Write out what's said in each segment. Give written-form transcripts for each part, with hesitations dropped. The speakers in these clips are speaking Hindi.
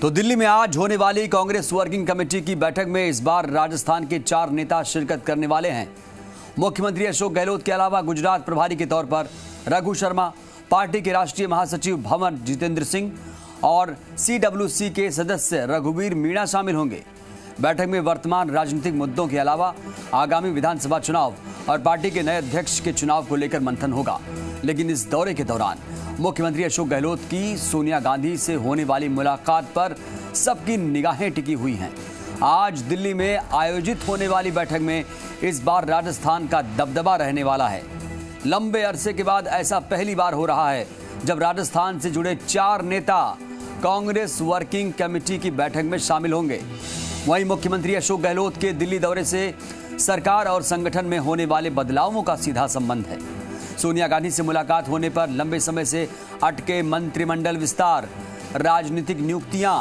तो दिल्ली में आज होने वाली कांग्रेस वर्किंग कमेटी की बैठक में इस बार राजस्थान के 4 नेता शिरकत करने वाले हैं। मुख्यमंत्री अशोक गहलोत के अलावा गुजरात प्रभारी के तौर पर रघु शर्मा, पार्टी के राष्ट्रीय महासचिव भंवर जितेंद्र सिंह और CWC के सदस्य रघुवीर मीणा शामिल होंगे। बैठक में वर्तमान राजनीतिक मुद्दों के अलावा आगामी विधानसभा चुनाव और पार्टी के नए अध्यक्ष के चुनाव को लेकर मंथन होगा। लेकिन इस दौरे के दौरान मुख्यमंत्री अशोक गहलोत की सोनिया गांधी से होने वाली मुलाकात पर सबकी निगाहें टिकी हुई हैं। आज दिल्ली में आयोजित होने वाली बैठक में इस बार राजस्थान का दबदबा रहने वाला है। लंबे अरसे के बाद ऐसा पहली बार हो रहा है जब राजस्थान से जुड़े 4 नेता कांग्रेस वर्किंग कमेटी की बैठक में शामिल होंगे। वहीं मुख्यमंत्री अशोक गहलोत के दिल्ली दौरे से सरकार और संगठन में होने वाले बदलावों का सीधा संबंध है। सोनिया गांधी से मुलाकात होने पर लंबे समय से अटके मंत्रिमंडल विस्तार, राजनीतिक नियुक्तियां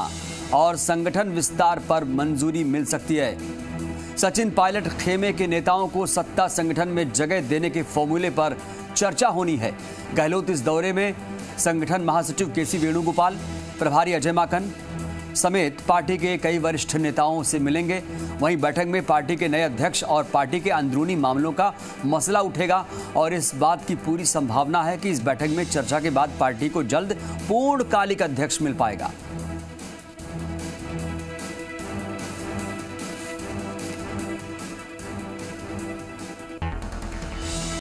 और संगठन विस्तार पर मंजूरी मिल सकती है। सचिन पायलट खेमे के नेताओं को सत्ता संगठन में जगह देने के फॉर्मूले पर चर्चा होनी है। गहलोत इस दौरे में संगठन महासचिव केसी वेणुगोपाल, प्रभारी अजय माकन समेत पार्टी के कई वरिष्ठ नेताओं से मिलेंगे। वहीं बैठक में पार्टी के नए अध्यक्ष और पार्टी के अंदरूनी मामलों का मसला उठेगा और इस बात की पूरी संभावना है कि इस बैठक में चर्चा के बाद पार्टी को जल्द पूर्णकालिक अध्यक्ष मिल पाएगा।